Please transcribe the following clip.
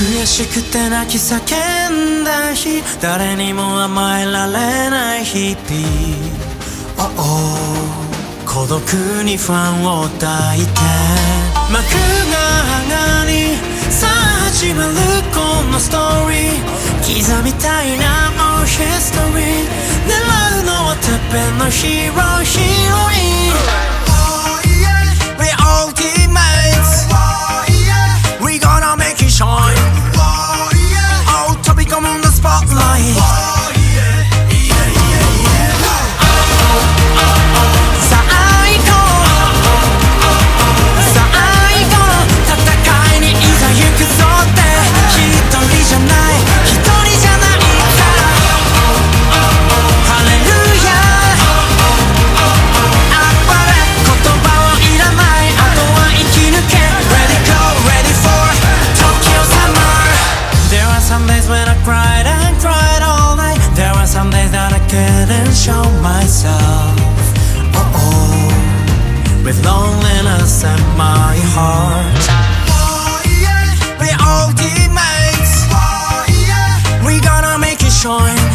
悔しくて泣き叫んだ日、誰にも甘えられない日々、孤独に不安を抱いて幕が上がり、さあ始まるこのストーリー、刻みたいな Our History、 狙うのはてっぺんのヒーロー、ヒーロイン、couldn't show myself, with loneliness in my heart. We're all teammates, we're gonna make it shine.